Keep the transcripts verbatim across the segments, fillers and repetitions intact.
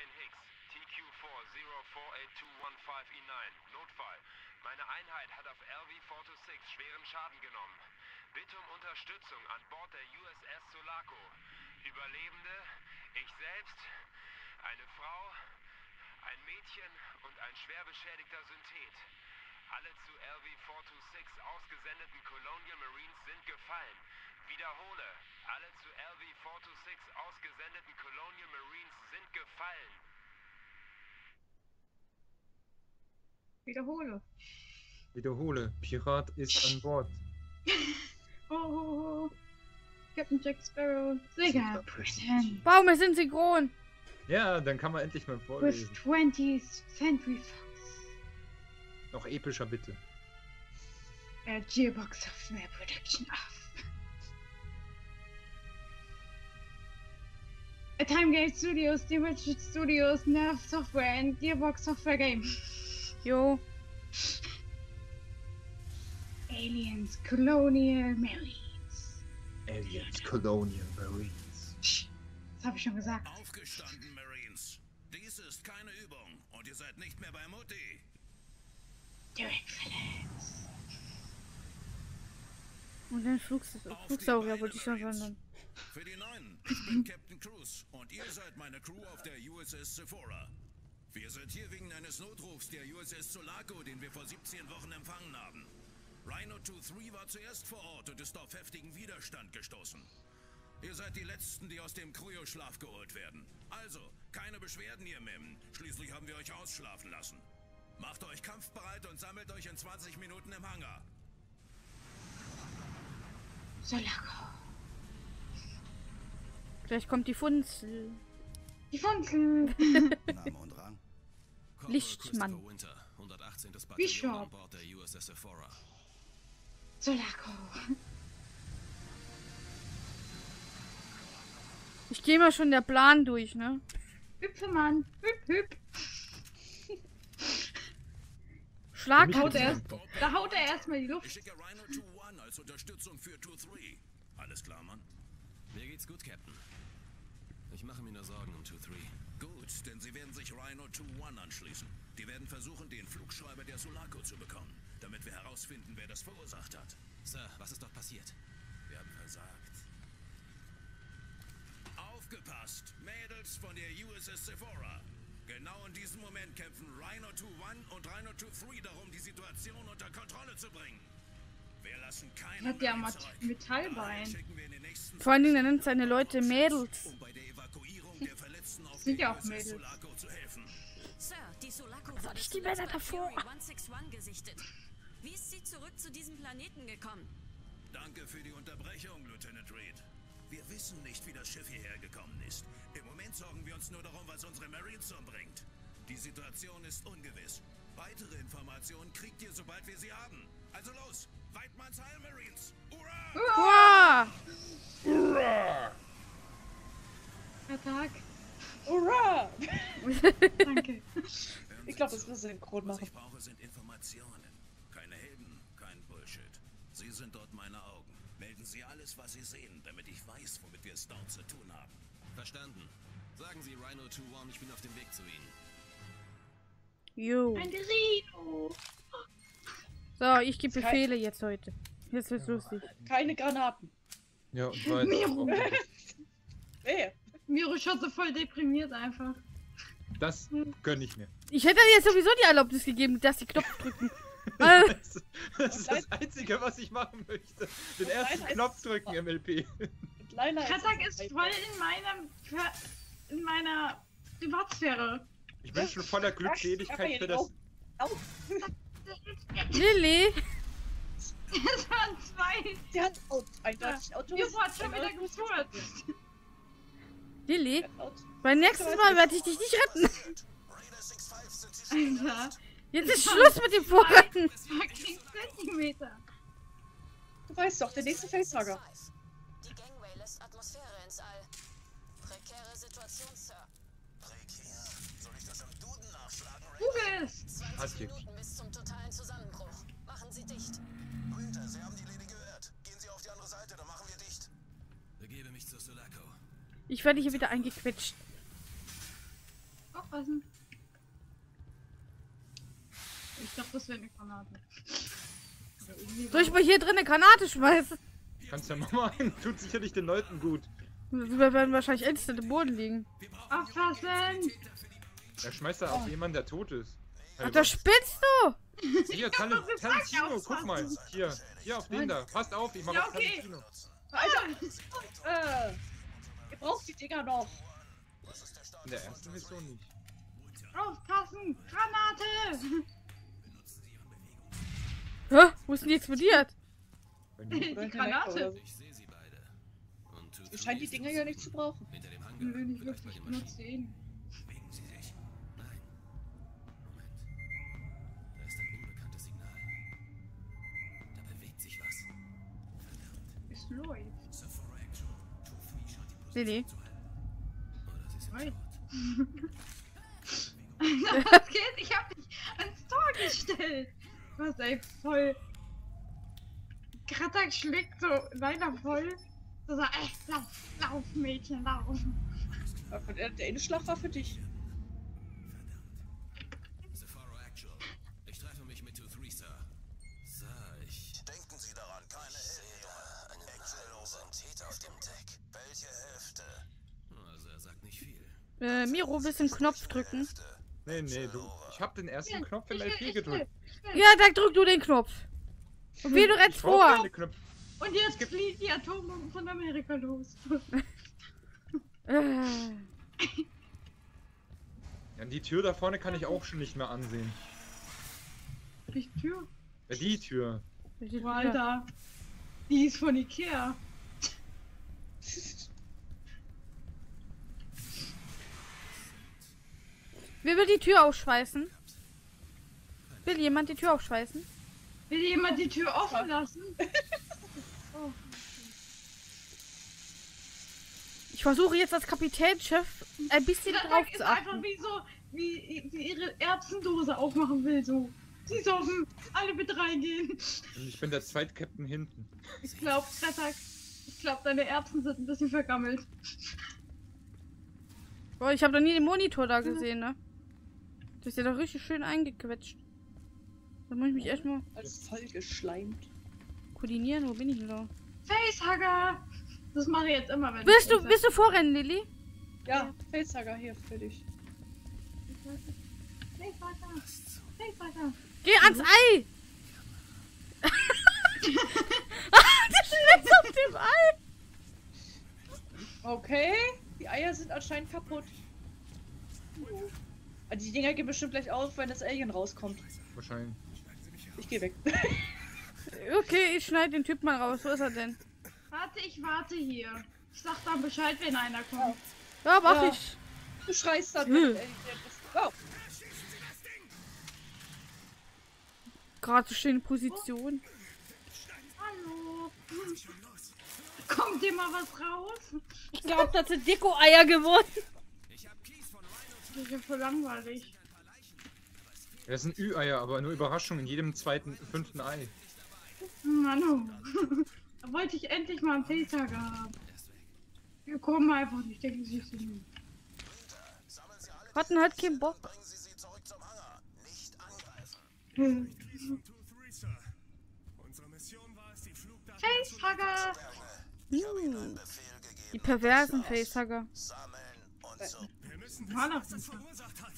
Wayne Hicks, T Q vier null vier acht zwei eins fünf E neun, Notfall. Meine Einheit hat auf L V vier zwei sechs schweren Schaden genommen. Bitte um Unterstützung an Bord der U S S Sulaco. Überlebende, ich selbst, eine Frau, ein Mädchen und ein schwer beschädigter Synthet. Alle zu L V vier zwei sechs ausgesendeten Colonial Marines sind gefallen. Wiederhole, alle zu L V vier zwei sechs ausgesendeten Colonial Marines sind gefallen. Wiederhole. Wiederhole, Pirat ist an Bord. Oh, oh, oh. Captain Jack Sparrow, Sega Prison. Wow, wir sind synchron. Ja, dann kann man endlich mal vorlesen. With twentieth Century Fox. Noch epischer, bitte. A Gearbox Software Production of. A TimeGate Studios, Dimension Studios, Nerf Software and Gearbox Software Game. Jo. Aliens: Colonial Marines. Aliens: Colonial Marines. Das habe ich schon gesagt. Aufgestanden, Marines. Dies ist keine Übung und ihr seid nicht mehr bei Mutti. Direkt verletzt. Und dann Flugsaurier wollte ich schon wandern. Für die Neuen, ich bin Captain Cruz und ihr seid meine Crew auf der U S S Sephora. Wir sind hier wegen eines Notrufs der U S S Sulaco, den wir vor siebzehn Wochen empfangen haben. Rhino zwei drei war zuerst vor Ort und ist auf heftigen Widerstand gestoßen. Ihr seid die Letzten, die aus dem Kryoschlaf geholt werden. Also, keine Beschwerden, ihr Mimmen. Schließlich haben wir euch ausschlafen lassen. Macht euch kampfbereit und sammelt euch in zwanzig Minuten im Hangar. Sulaco. Vielleicht kommt die Funzel. Die Funzel. Name und Rang. Lichtmann. Bishop. An Bord der U S S Sephora. Sulaco. Ich gehe mal schon der Plan durch, ne? Hüpfemann. Hüp, hüp. Schlag haut er erst, da haut er erstmal die Luft. Ich schicke Rhino zwei eins als Unterstützung für zwei drei. Alles klar, Mann. Mir geht's gut, Captain. Ich mache mir nur Sorgen um zwei drei. Gut, denn sie werden sich Rhino zwei eins anschließen. Die werden versuchen, den Flugschreiber der Sulaco zu bekommen, damit wir herausfinden, wer das verursacht hat. Sir, was ist doch passiert? Wir haben versagt. Aufgepasst, Mädels von der U S S Sephora. Genau in diesem Moment kämpfen Rhino zwei eins und Rhino zwei drei darum, die Situation unter Kontrolle zu bringen. Wir lassen keinen. Hat ja Metallbein. Vor allen Dingen, er nennt seine Leute Mädels. Um bei der Evakuierung der Verletzten auf sind ja auch Mädels. Sir, die Sulaco wurde durch die Männer davor hunderteinundsechzig gesichtet. Wie ist sie zurück zu diesem Planeten gekommen? Danke für die Unterbrechung, Lieutenant Reed. Wir wissen nicht, wie das Schiff hierher gekommen ist. Im Moment sorgen wir uns nur darum, was unsere Marines umbringt. Die Situation ist ungewiss. Weitere Informationen kriegt ihr, sobald wir sie haben. Also los! Weidmanns Heil, Marines! Hurra! Hurra! Cretak! Hurra! Danke. Ich glaube, das müssen wir synchron machen. Was ich brauche, sind Informationen. Keine Helden, kein Bullshit. Sie sind dort meine Augen. Melden Sie alles, was Sie sehen, damit ich weiß, womit wir es dort zu tun haben. Verstanden. Sagen Sie Rhino zwei eins, ich bin auf dem Weg zu Ihnen. Jo. Ein Rhino! So, ich gebe Befehle kein... jetzt heute. Jetzt wird's ja lustig. Keine Granaten. Ja, und weiter. Miro. Hey. Miro schaut so voll deprimiert einfach. Das gönn ich mir. Ich hätte jetzt sowieso die Erlaubnis gegeben, dass die Knopf drücken. das ist, das, ist das Einzige, was ich machen möchte. Den ersten Knopf drücken, M L P. Kretak ist voll in meiner, in meiner Privatsphäre. Ich bin schon voller Glückseligkeit für das... Auf. Lilly! Das waren zwei! Sie hat out, ein deutsches Auto. Juhu hat schon wieder gefurzt! Lilly, beim nächsten Mal werde ich dich nicht retten! Alter! Jetzt ist Schluss mit dem Vorretten! zwanzig Zentimeter! Du weißt doch, der nächste Facehugger! Die Gangway lässt Atmosphäre ins All. Prekäre Situation, Sir. Prekär? Soll ich das am Duden nachschlagen? Google es! zwanzig Minuten bis zum totalen Zusammenbruch. Machen Sie dicht. Brüder, Sie haben die Lady gehört. Gehen Sie auf die andere Seite, dann machen wir dicht. Begebe mich zur Sulaco. Ich werde hier wieder eingequetscht. Oh, aufpassen. Ich dachte, das wäre eine Granate. Soll ich mal hier drin eine Granate schmeißen? Kannst ja mal machen. Tut sicherlich den Leuten gut. Wir werden wahrscheinlich instant im Boden liegen. Aufpassen! Er schmeißt da auf jemanden, der tot ist. Ach, da spinnst du! Hier, Tarantino, guck mal. Hier, hier auf den da. Passt auf, ich mach ja, okay. Tarantino. Alter! Äh, ihr braucht die Dinger noch. In der ersten Mission nicht. Aufpassen! Granate! Hä? Wo ist denn die explodiert? Die Granate? Ich scheint die Dinger ja nicht zu brauchen. Nö, nicht wirklich. Ich benutze ihn. Lloyd. Nee, nee. Was geht? Ich hab dich ans Tor gestellt. Was ey, voll. Cretak schlägt so leider voll. So sagt, ey, lauf, lauf, Mädchen, lauf. Der Innenschlag war für dich. Verdammt. Sephora Actual. Ich treffe mich mit two three, Sir. Sir, ich... Denken Sie daran, keine Hilfe. Sentit auf dem Deck. Welche Hälfte? Also er sagt nicht viel. Äh, Miro, willst du den Knopf drücken? Nee, nee, du. Ich hab den ersten ja, Knopf in L P gedrückt. Ja, dann drück du den Knopf. Und wie du rennst vor. Und jetzt fliegt die Atombombe von Amerika los. Ja, die Tür da vorne kann ich auch schon nicht mehr ansehen. Die Tür? Ja, die Tür. Die war da. Die ist von Ikea. Wer will die Tür aufschweißen? Will jemand die Tür aufschweißen? Will jemand die Tür offen lassen? Oh. Ich versuche jetzt als Kapitänschef ein bisschen das drauf zu achten. Ist einfach wie so, wie, wie ihre Erbsendose aufmachen will, so. Sie sollen alle mit reingehen. Ich bin der Zweitkapitän hinten. Ich glaube, Cretak, ich glaube, deine Erbsen sind ein bisschen vergammelt. Boah, ich habe doch nie den Monitor da gesehen, ne? Du bist ja doch richtig schön eingequetscht. Da muss ich mich erstmal. Alles voll geschleimt. Koordinieren, wo bin ich denn da? Facehugger! Das mache ich jetzt immer, wenn Willst du, Willst du vorrennen, Lilly? Ja, Facehugger hier für dich. Facehugger! Facehugger! Geh ans Ei! Ah, das ist jetzt auf dem Ei! Okay, die Eier sind anscheinend kaputt. Also die Dinger gehen bestimmt gleich auf, wenn das Alien rauskommt. Wahrscheinlich. Ich geh weg. Okay, ich schneide den Typ mal raus. Wo ist er denn? Warte, ich warte hier. Ich sag dann Bescheid, wenn einer kommt. Ja, mach ja. ich. Du schreist dann. Hm. Oh. Gerade schöne Position. Oh. Hallo. Kommt dir mal was raus? Ich glaube, das sind Deko-Eier geworden. Ich hab Keyes von Rhino. Das ist voll langweilig. Das sind Ü-Eier, aber nur Überraschung in jedem zweiten, fünften Ei. Manu. Da wollte ich endlich mal einen Facehugger haben. Wir kommen einfach nicht, denken Sie sich nicht. Hatten halt keinen Bock. Bringen Sie sie zurück zum Hangar. Nicht angreifen. Facehugger! Die perversen Facehugger. Wir müssen wissen, was das verursacht hat.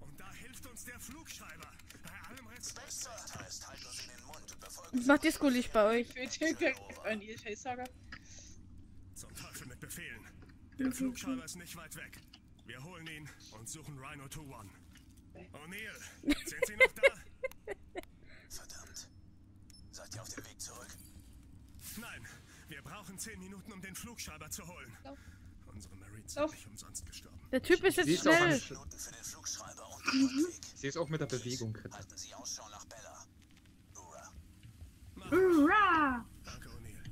Und da hilft uns der Flugschreiber. Bei allem Respekt. Ich mach Disco-Licht bei euch. Ihr Facehugger. Zum Teufel mit Befehlen. Der Flugschreiber ist nicht weit weg. Wir holen ihn und suchen Rhino two one. O'Neal, sind Sie noch da? Verdammt. Seid ihr auf dem Weg zurück? Nein, wir brauchen zehn Minuten, um den Flugschreiber zu holen. Lauf. Unsere Marines sind nicht umsonst gestorben. Der Typ ist jetzt Sie schnell. Ist auch für den Flugschreiber und mhm. Sie ist auch mit der Bewegung, Kritik. Halten Sie Ausschau nach Bella. Hurra! Hurra! Danke, O'Neal.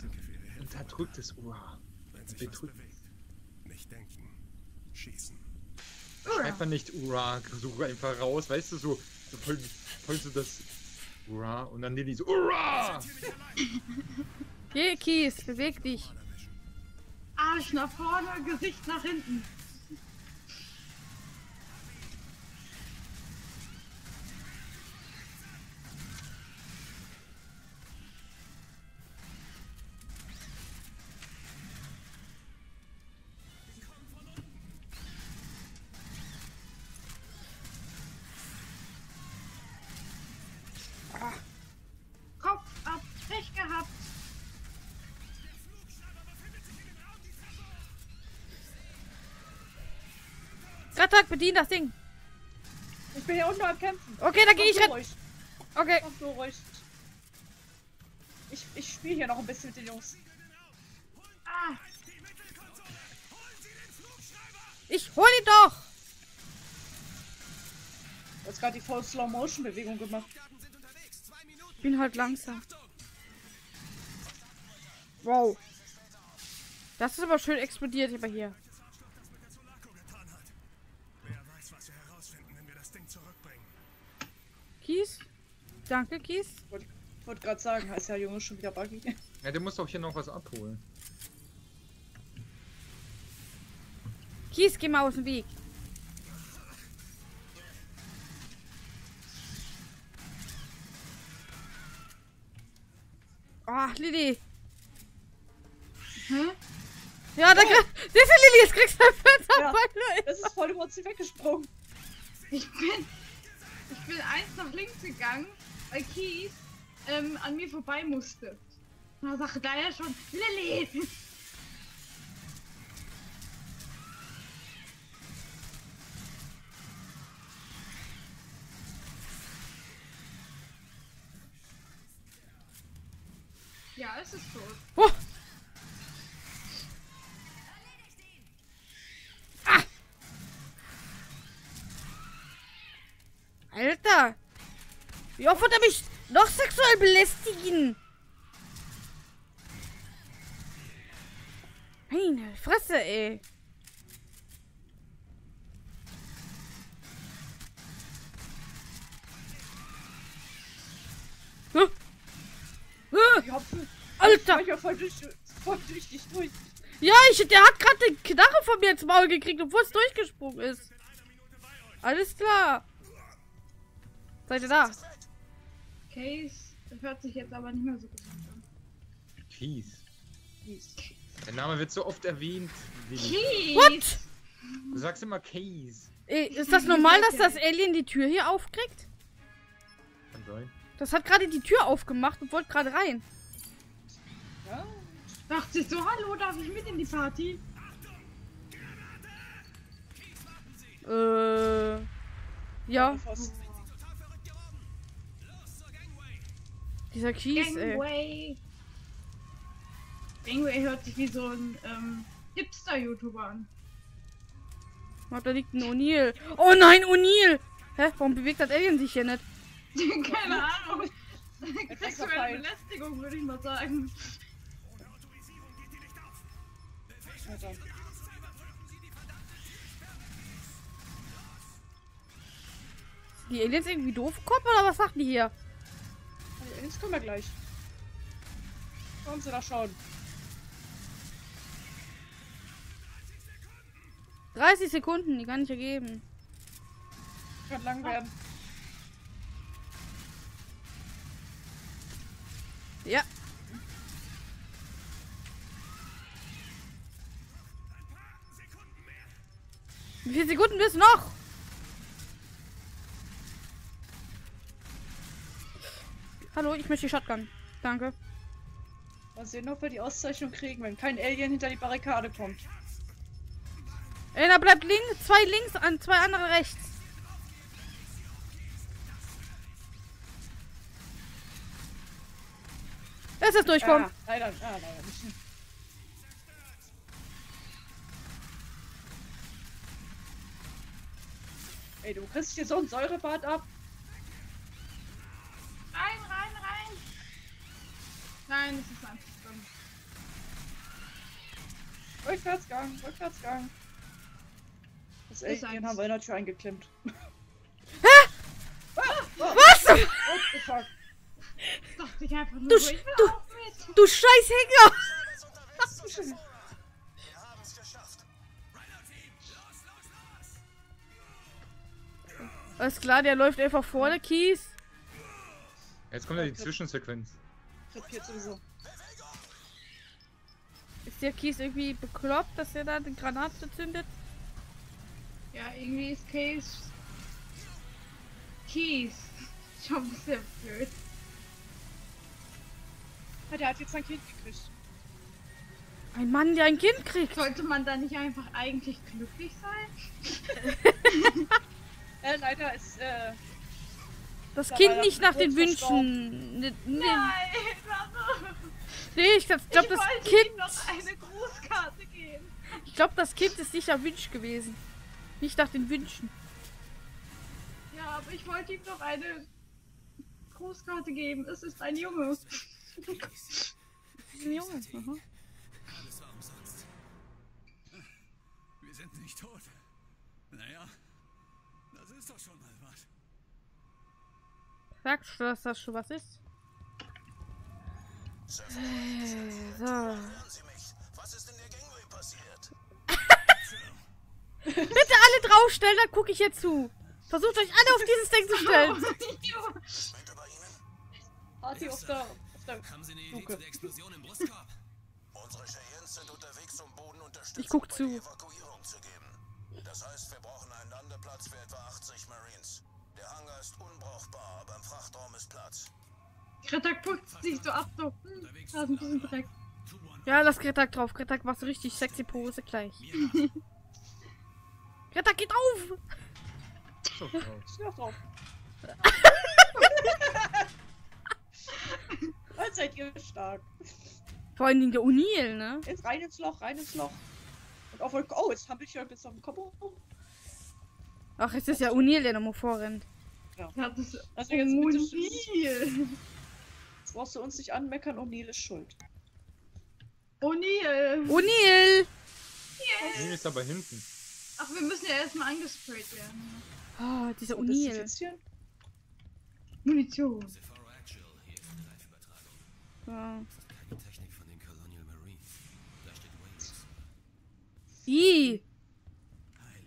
Danke für Ihre Hilfe. Unterdrücktes Hurra. Wenn sich was bewegt, nicht denken, schießen. Hurra. Einfach nicht Hurra, suche einfach raus, weißt du, so, so voll, voll so das... Hurra! Und dann Lilly so Hurra! Geh, Keyes, beweg dich! Arsch nach vorne, Gesicht nach hinten! Cretak, bedien das Ding. Ich bin hier unten am Kämpfen. Okay, da gehe ich rein. Okay. Komm so ruhig. Ich, ich spiele hier noch ein bisschen mit den Jungs. Ah. Ich hol ihn doch! Du hast gerade die voll Slow-Motion-Bewegung gemacht. Ich bin halt langsam. Wow. Das ist aber schön explodiert über hier. Keyes? Danke, Keyes. Ich wollte gerade sagen, heißt ja Junge schon wieder buggy. Ja, der muss doch hier noch was abholen. Keyes, geh mal aus dem Weg. Ach, Lilly. Hm? Ja, danke. Oh. Diese Lilly, jetzt kriegst du ein ja, das ist voll über uns weggesprungen. Ich bin... Ich bin eins nach links gegangen, weil Keyes ähm, an mir vorbei musste. Und da sagte da ja schon, Lilly! Ja, es ist tot. Oh. Ah. Alter! Wie oft wird er mich noch sexuell belästigen? Meine Fresse, ey! Huh? Alter! Ich war voll durch, voll durch dich durch. Ja, ich, der hat gerade eine Knarre von mir ins Maul gekriegt, obwohl es durchgesprungen ist. Alles klar. Seid ihr da? Keyes hört sich jetzt aber nicht mehr so gut an. Keyes. Der Name wird so oft erwähnt. Keyes! What? Du sagst immer Keyes. Ey, ist das normal, dass das Alien die Tür hier aufkriegt? Kann sein. Das hat gerade die Tür aufgemacht und wollte gerade rein. Ja. Dachte so, hallo, darf ich mit in die Party? Äh. Ja. Dieser Keyes, ey. Gangway hört sich wie so ein ähm, Hipster-YouTuber an. Da liegt ein O'Neal. Oh nein, O'Neal! Hä? Warum bewegt das Alien sich hier nicht? Keine Ahnung. Sexuelle Belästigung, würde ich mal sagen. Die Aliens irgendwie doof kommen oder was sagt die hier? Die Aliens kommen ja gleich. Kommen Sie da schauen. dreißig Sekunden, die kann ich ergeben. Kann lang werden. Ja. Wie viele Sekunden bist du noch? Hallo, ich möchte die Shotgun. Danke. Mal sehen, ob wir die Auszeichnung kriegen, wenn kein Alien hinter die Barrikade kommt. Einer bleibt links, zwei links, an zwei andere rechts. Ist das durchkommen? Ah, leider, ah, leider nicht. Ey, du kriegst hier so ein Säurebad ab. Rein, rein, rein. Nein, das ist einfach dumm. Rückwärtsgang, Rückwärtsgang. Das Alien haben wir in der Tür eingeklemmt. Hä? Ah, ah, was? What the fuck? Doch, ich einfach nur du, sch du, mit. Du scheiß Hänger! Alles klar, der läuft einfach vorne, Keyes. Jetzt kommt ja die Zwischensequenz. Ist der Keyes irgendwie bekloppt, dass er da den Granaten zündet? Ja, irgendwie ist Keyes. Keyes. Schon ein bisschen blöd. Der hat jetzt sein Kind gekriegt. Ein Mann, der ein Kind kriegt. Sollte man da nicht einfach eigentlich glücklich sein? äh, leider ist äh, das Kind nicht nach den Wünschen. Nein, also, nee, ich glaube, glaub, das Kind ihm noch eine Grußkarte geben. Ich glaube, das Kind ist nicht erwünscht gewesen. Nicht nach den Wünschen. Ja, aber ich wollte ihm noch eine Grußkarte geben. Es ist ein Junge. Es ist ein Junge. Aha. Alles war umsonst. Wir sind nicht tot. Naja, das ist doch schon mal was. Sagst du, dass das schon was ist? Hey, so. Hören Sie mich. Was ist in der Gangway passiert? Bitte alle draufstellen, dann gucke ich jetzt zu. Versucht euch alle auf dieses Ding zu stellen. Party auf der, auf der Haben Sie eine Idee zu der Explosion im Brustkorb? Unsere Cheyennes sind unterwegs, um Bodenunterstützung bei der Evakuierung zu geben. Das heißt, wir brauchen einen Landeplatz für etwa achtzig Marines. Der Hangar ist unbrauchbar, aber im Frachtraum ist Platz. Cretak putzt sich so ab, so. Hm, da ist ein bisschen Dreck. Ja, lass Cretak drauf. Cretak macht so richtig sexy Pose gleich. Cretak geht auf! So, drauf. Heute seid ihr stark. Vor allen Dingen der O'Neal, ne? Jetzt rein ins Loch, rein ins Loch. Und auf euch. Oh, jetzt hampel ich ja bis auf den Kopf. Ach, jetzt ist ja O'Neal, der nochmal vorrennt. Ja, das ist also jetzt O'Neal. Jetzt brauchst du uns nicht anmeckern, O'Neal ist schuld. O'Neal! O'Neal! Yes. O'Neal ist aber hinten. Ach, wir müssen ja erstmal angesprayt werden. Oh, dieser O'Neal. Munition. Ja. Ih!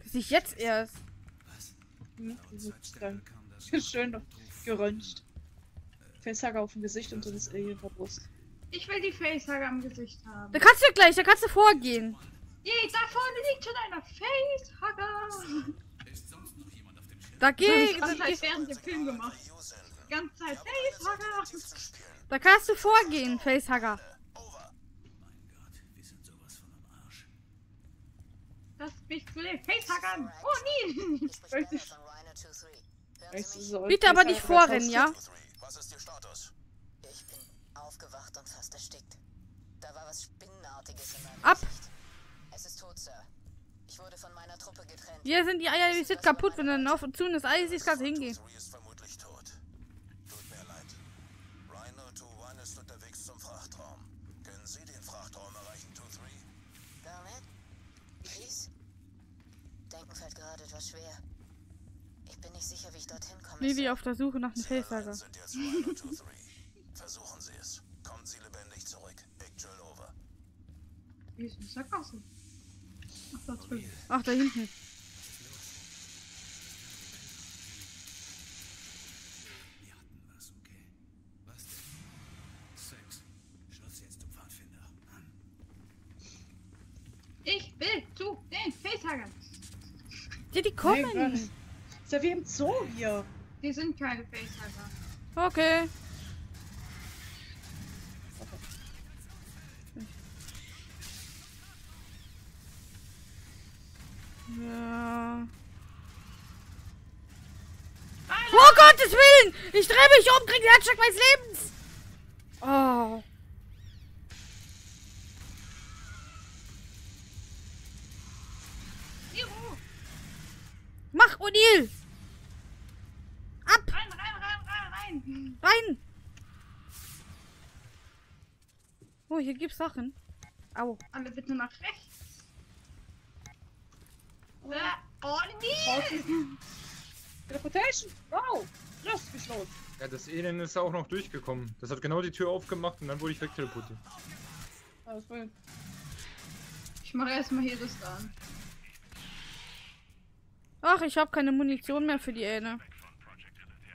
Sich jetzt erst. Was? Schön geröntgt. Facehugger auf dem Gesicht und so das Alien vor Brust. Ich will die Facehugger am Gesicht haben. Da kannst du gleich, da kannst du vorgehen. Yay, da vorne liegt schon einer Facehugger. Da geht. Das heißt, während der Film gemacht. Die ganze Zeit Facehugger. Da kannst du vorgehen, Facehugger. Lasst mich zu den Facehuggern! Oh nie! Bitte aber nicht vorrennen, ja? Was ist Ihr Status? Ich bin aufgewacht und fast erstickt. Da war was Spinnenartiges in meinem Ab! Gesicht. Es ist tot, Sir. Ich wurde von meiner Truppe getrennt. Hier sind die Eier, die sind kaputt, wenn dann auf und zu das Ei sich gerade hingehen. Ist vermutlich tot. Tut mir leid. Rhino zwei eins ist unterwegs zum Frachtraum. Können Sie den Frachtraum erreichen, zwei drei? Damit? Keyes? Denken fällt gerade etwas schwer. Ich bin nicht sicher, wie ich dorthin komme. Levi auf der Suche nach einem Facehugger. Versuchen Sie es. Kommen Sie lebendig zurück. Actual over. Wie ist denn das da draußen? Ach, da drüben. Ach, da hinten. Wir hatten was, okay. Was denn? Sex. Schluss jetzt zum Pfadfinder. Ich will zu den Facehuggern. Ja, die kommen. Hey, ist ja wie im Zoo hier. Die sind keine Facehugger. Okay. Ja. Oh Gottes Willen! Ich drehe mich um, krieg den Herzschlag meines Lebens! Oh. Mach, O'Neal! Ab! Rein, rein, rein, rein, rein! Rein! Oh, hier gibt's Sachen. Au. Alle bitte nach rechts. Oh, O'Neal! Teleportation! Wow! Los, geht's los! Ja, das Elend ist auch noch durchgekommen. Das hat genau die Tür aufgemacht und dann wurde ich wegteleportiert. Alles gut. Ich mache erstmal hier das da an. Ach, ich habe keine Munition mehr für die Ähne.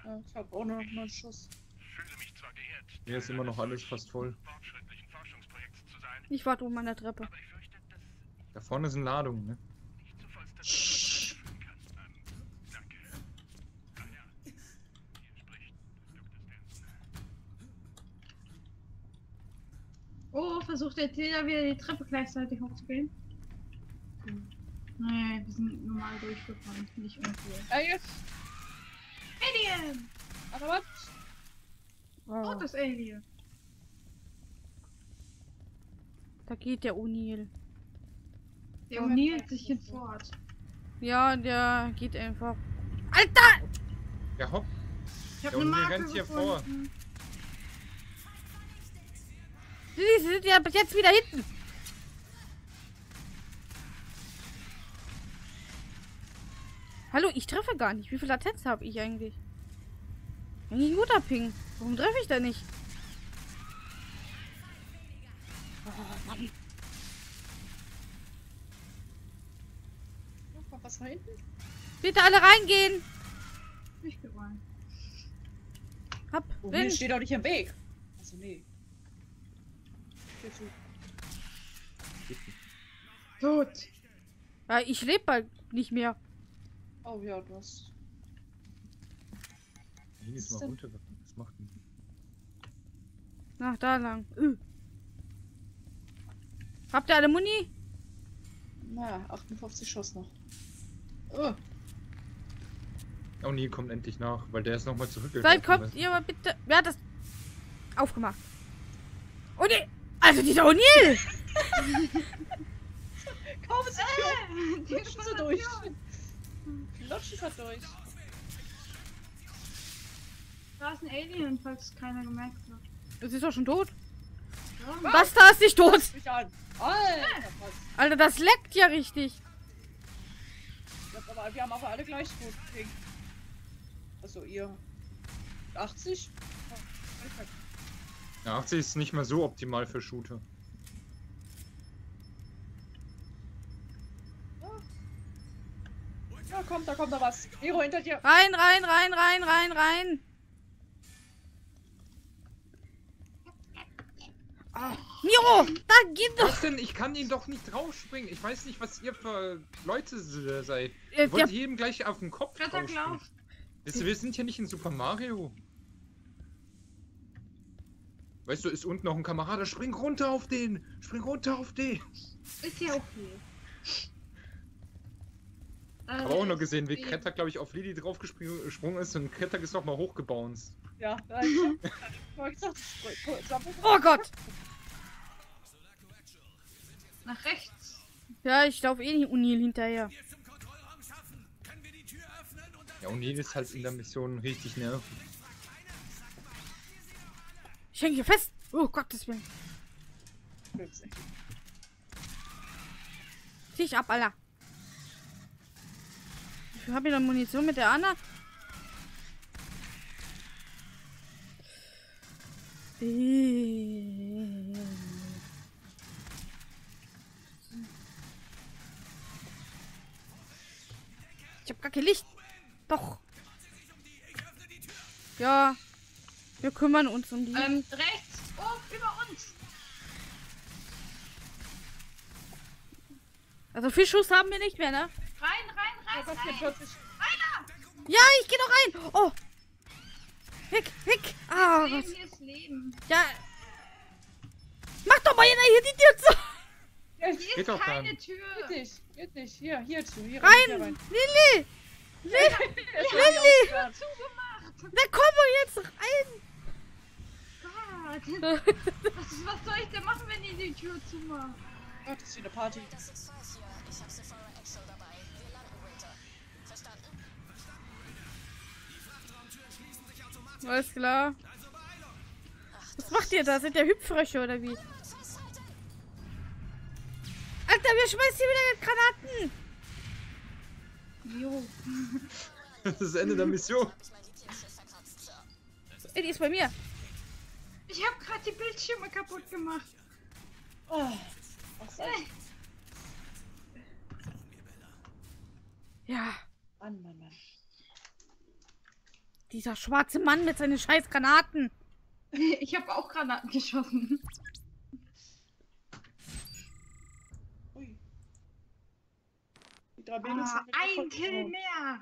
Ja, ich habe auch noch einen Schuss. Hier ist immer noch alles fast voll. Ich warte oben an der Treppe. Da vorne sind Ladungen, ne? Oh, versucht jetzt jeder wieder die Treppe gleichzeitig hochzugehen. Hm. Naja, wir sind normal durchgekommen, nicht uncool. Ah, jetzt! Alien! Aber was? Oh, das Alien! Da geht der O'Neal. Der O'Neal hat sich jetzt fort. Ja, der geht einfach. Alter! Ja, hopp! Ich hab der O'Neal rennt hier vor. Sie sind ja bis jetzt wieder hinten. Hallo, ich treffe gar nicht. Wie viel Latenz habe ich eigentlich? Bin ich ein guter Ping. Warum treffe ich da nicht? Oh, Mann. Noch was hinten? Bitte alle reingehen. Ich bin rein. Hab. Oh, hier steht doch nicht im Weg. Also nee. Tot. Ja, ich lebe bald nicht mehr. Oh ja, du hast. Hier ist mal runter. Was macht denn? Nach da lang. Üh. Habt ihr alle Muni? Na, achtundfünfzig Schuss noch. Üh. Oh nee, kommt endlich nach, weil der ist nochmal zurückgegangen. Seid kommt ihr mal bitte. Wer hat das aufgemacht? Oh nee! Also dieser O'Neal! Kaum ist er! Die lutschen so durch! Die lutschen so durch! Da ist ein Alien, falls keiner gemerkt hat. Das ist doch schon tot! Ja. Was? Da ist nicht tot! Alter, das leckt ja richtig! Aber wir haben auch alle gleich gut gekriegt. Also ihr... achtzig? Ja, achtzig ist nicht mehr so optimal für Shooter. Ja, kommt, da kommt da was. Hero hinter dir. Rein, rein, rein, rein, rein, rein. Ah. Miro, da geht doch. Was denn? Ich kann ihn doch nicht rausspringen. Ich weiß nicht, was ihr für Leute seid. Ihr äh, wollt ja jedem gleich auf den Kopf rausspringen. Wisst ihr, wir sind ja nicht in Super Mario. Weißt du, ist unten noch ein Kamerad, spring runter auf den! Spring runter auf den! Ist ja okay. Aber auch noch gesehen, wie Cretak, glaube ich, auf Lili draufgesprungen ist und Cretak ist nochmal hochgebounced. Ja, oh Gott! Nach rechts! Ja, ich laufe eh nicht O'Neal hinterher. Ja, O'Neal ist halt in der Mission richtig nervig. Ich hänge hier fest! Oh Gottes Willen! Zieh ich ab, Alter! Ich habe wieder Munition mit der Anna. Ich habe gar kein Licht! Doch! Ja! Wir kümmern uns um die. Ähm, rechts, oben, über uns. Also viel Schuss haben wir nicht mehr, ne? Rein, rein, rein, oh, rein. Rein. Ja, ich geh doch rein. Oh. Weg, weg. Ah, das Leben, was. Ist Leben. Ja. Mach doch mal jeder hier die Tür zu. Ja, hier geht ist keine Tür. Geht nicht, geht nicht. Hier, hier zu. Hier rein. Hier rein. Lilly. Lilly. Lilly. Na komm doch jetzt rein. Was, was soll ich denn machen, wenn ihr die Tür zumacht? Oh, das ist wieder Party. Das ist Facehugger. Ich hab Sephora Excel dabei. Wir landen heute. Verstanden? Verstanden, Raider. Die Frachtraumtüren schließen sich automatisch. Alles klar. Was macht ihr da? Sind ja Hüpfrösche oder wie? Alter, wir schmeißen hier wieder mit Granaten. Jo. Das ist das Ende der Mission. Ey, die ist bei mir. Ich hab gerade die Bildschirme kaputt gemacht. Oh. Was soll's? Ja. Mann, Mann, Mann. Dieser schwarze Mann mit seinen scheiß Granaten. Ich habe auch Granaten geschossen. Ui. Die drei ah, ein Kill mehr.